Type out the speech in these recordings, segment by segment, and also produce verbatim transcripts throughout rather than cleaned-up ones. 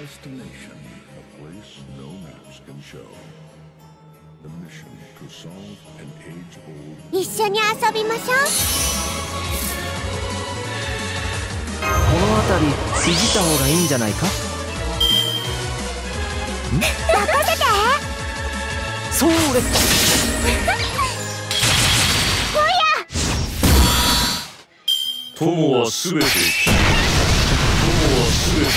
destination, a place no maps can show. The mission to solve an age-old... 一緒に遊びましょう。この辺り過ぎた方がいいんじゃないか？任せて。それ。友は全て。友は全て。友は全て。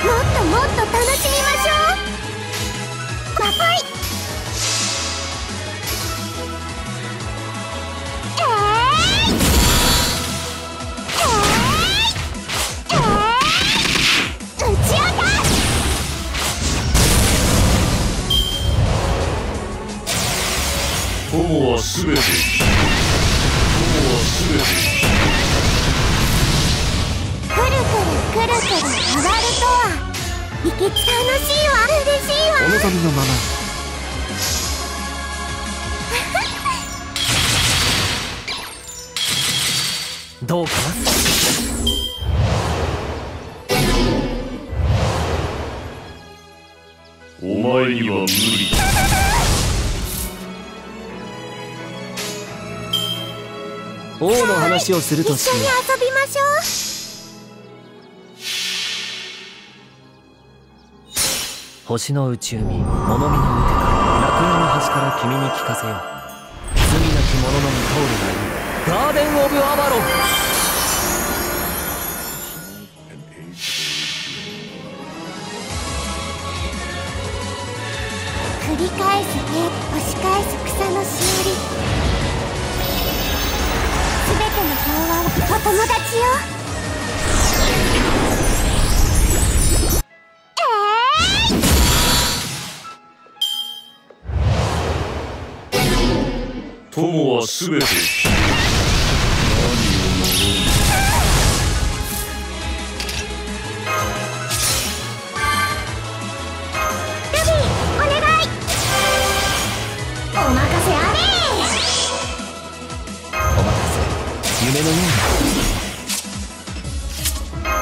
もっともっと楽しみましょう。バパイ。えーい。えーい。えーい。打ち上が。友はすべて。友はすべて。 くるくる回るとは行きつ楽しいわ嬉しいわお望みのままどうかなお前には無理王の話をするとして一緒に遊びましょう 星の宇宙に物見の見てから楽園の端から君に聞かせよう罪なき者のみ通るがいいガーデン・オブ・アバロン繰り返す絵押し返す草のしおり全ての平和はお友達よ 友はすべてルビーお願いお任せあれお任せ夢のようなこ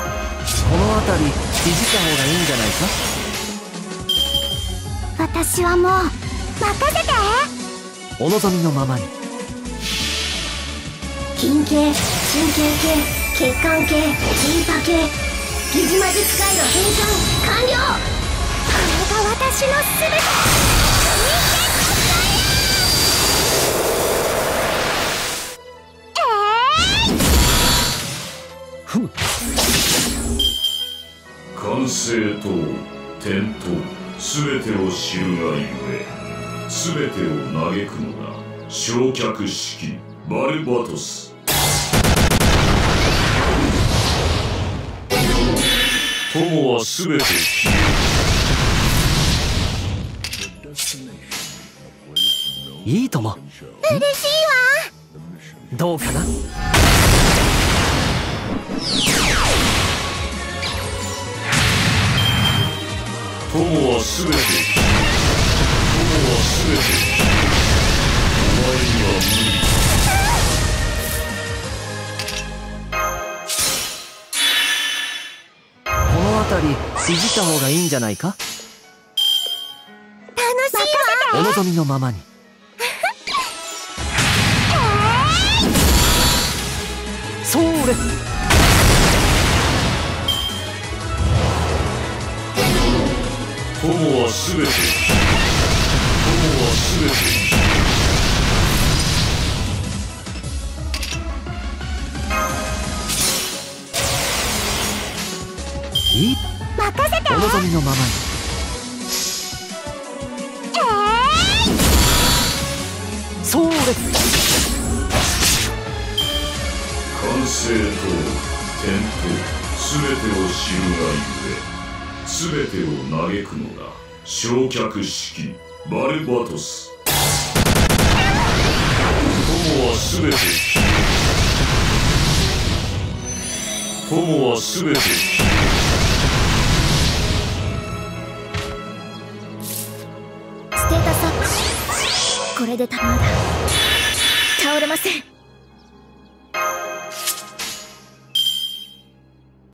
の辺り気づいた方がいいんじゃないか私はもう任せて お望みのままに金系、神経系、血管系、リンパ系ギジマ術界の変換完了これが私の全て人間完成と転倒全てを知るがゆえ すべてを嘆くのが焼却式バルバトス友はすべて消えいいとも嬉しいわどうかな友はすべて この辺りいじった方がいいんじゃないか楽しいわお望みのままにそれ友はすべて い任せてお望みのままにえーいそうです完成と転倒全てを知るがゆえ全てを嘆くのが焼却式 バルバトス友はすべて友はすべてステータスアップこれでたまだ倒れません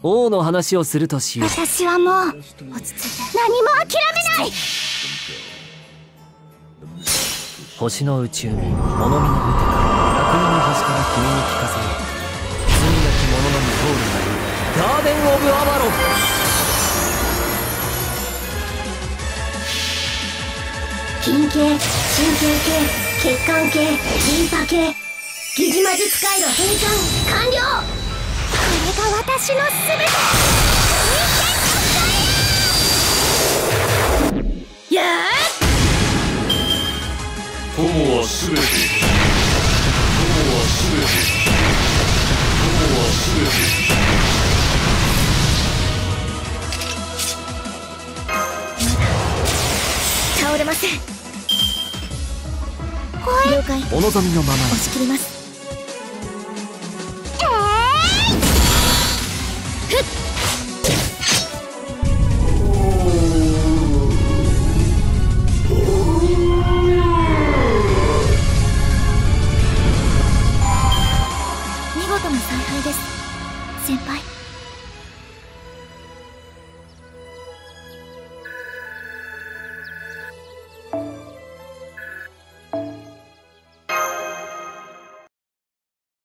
王の話をするとしよう。私はもう落ち着いて何も諦めない。星の宇宙に物見の歌楽園の星から君に聞かせる罪なき者の未亡人がいるガーデン・オブ・アバロン。筋系、神経系、血管系、リンパ系、疑似魔術界の返還完了。これが私の全て。人間国家やー。友はすべて。友はすべて。友はすべて。倒れません。了解。お望みのまま。押し切ります。